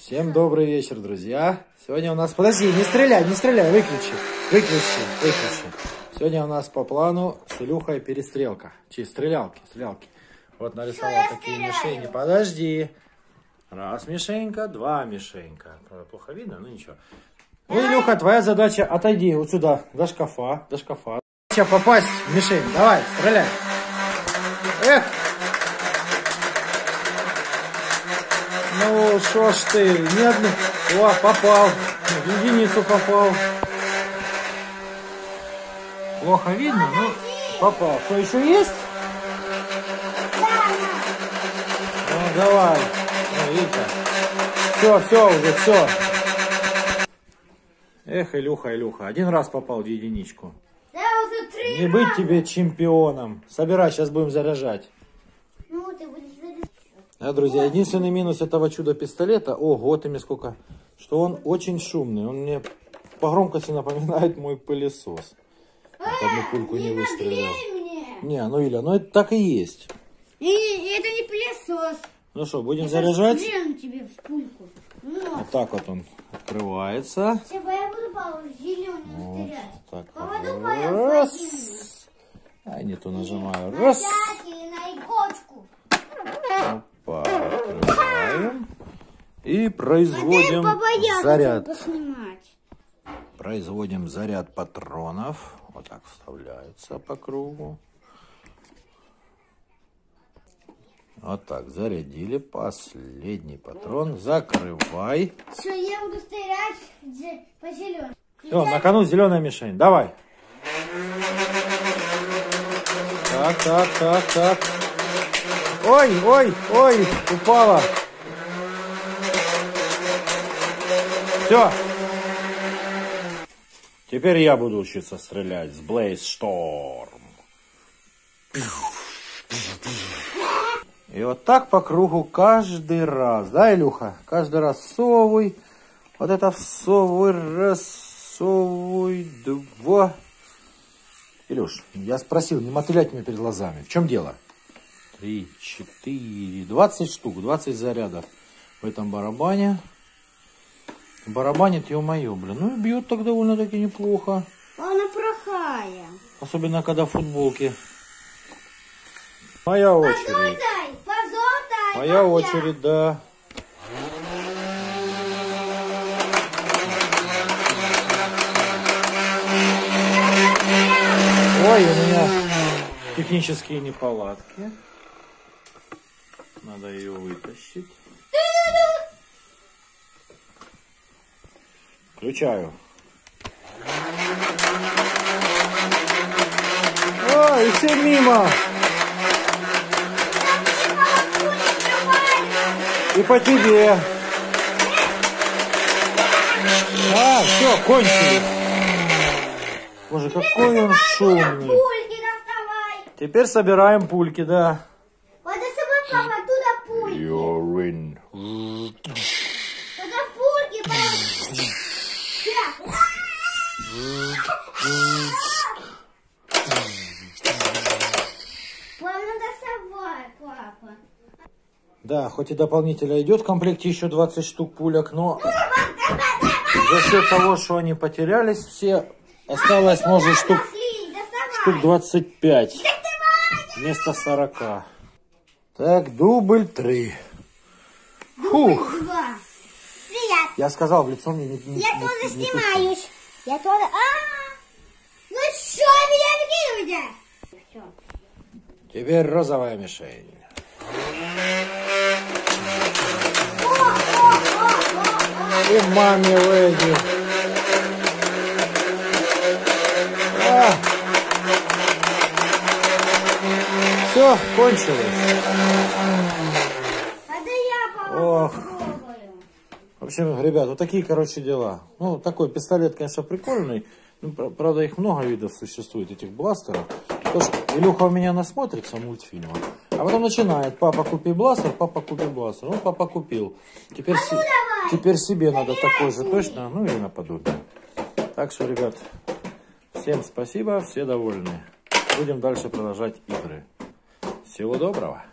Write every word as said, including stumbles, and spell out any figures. Всем добрый вечер, друзья. Сегодня у нас... Подожди, не стреляй, не стреляй, выключи. Выключи, выключи. Сегодня у нас по плану с Илюхой перестрелка. Чи, стрелялки, стрелялки. Вот нарисовал такие мишени. Подожди. Раз мишенька, два мишенька. Правда, плохо видно, но ничего. Ну, Илюха, твоя задача, отойди вот сюда, до шкафа, до шкафа. Задача попасть в мишень. Давай, стреляй. Эх! Ну, шо ж ты, нет, о, попал, в единицу попал. Плохо видно, но попал. Что, еще есть? Ну, давай. Ну, видите. Все, все уже, все. Эх, Илюха, Илюха, один раз попал в единичку. Да, уже три. Не быть тебе чемпионом. Собирай, сейчас будем заряжать. Ну, ты будешь заряжать. Да, друзья, единственный минус этого чудо-пистолета, ого, ты мне сколько, что он очень шумный. Он мне по громкости напоминает мой пылесос. Вот одну пульку не, не выстрелил. Не, ну, Иля, ну это так и есть. И это не пылесос. Ну что, будем это заряжать? Тебе в пульку. Вот так вот он открывается. Все, я буду по зеленому стрелять. Вот так вот. Раз. А, не то нажимаю. Раз. На иголочку. Открываем и производим заряд. Производим заряд патронов. Вот так вставляется по кругу. Вот так зарядили. Последний патрон. Закрывай. Все, я буду стрелять по зеленому. Все, на кону зеленая мишень. Давай. Так, так, так, так. Ой, ой, ой, упала. Все. Теперь я буду учиться стрелять с Blaze Storm. И вот так по кругу каждый раз. Да, Илюха? Каждый раз всовывай. Вот это всовывай. Раз, всовывай, два. Илюш, я спросил, не мотылять мне перед глазами. В чем дело? Три, четыре, двадцать штук, двадцать зарядов в этом барабане. Барабанит, ё-моё, блин. Ну и бьет так довольно-таки неплохо. Она плохая. Особенно, когда в футболке. Моя очередь. Позордай, позордай, моя очередь, я. Да. Ой, у меня технические неполадки. Надо ее вытащить. Включаю. О, и все мимо. И по тебе. А, все, кончили. Боже, какой он шумный. Теперь собираем пульки, да. Да, хоть и дополнительно идет в комплекте еще двадцать штук пулек, но за счет того, что они потерялись все, осталось, может, штук, штук двадцать пять вместо сорока. Так, дубль три. Фух. Я сказал, в лицо мне не... не я не, тоже не снимаюсь. Я тоже... А-а-а! Ну что, меня выкидывайте? Теперь розовая мишень. И маме Леди. А. Все, кончилось. Ох. В общем, ребят, вот такие, короче, дела. Ну, такой пистолет, конечно, прикольный. Ну, правда, их много видов существует, этих бластеров. Потому что Илюха у меня насмотрится мультфильма. А потом начинает: папа, купи бластер, папа, купи бластер. Ну, папа купил. Теперь, а ну, давай, теперь себе надо такой же точно, ну или наподобие. Так что, ребят, всем спасибо, все довольны. Будем дальше продолжать игры. Всего доброго.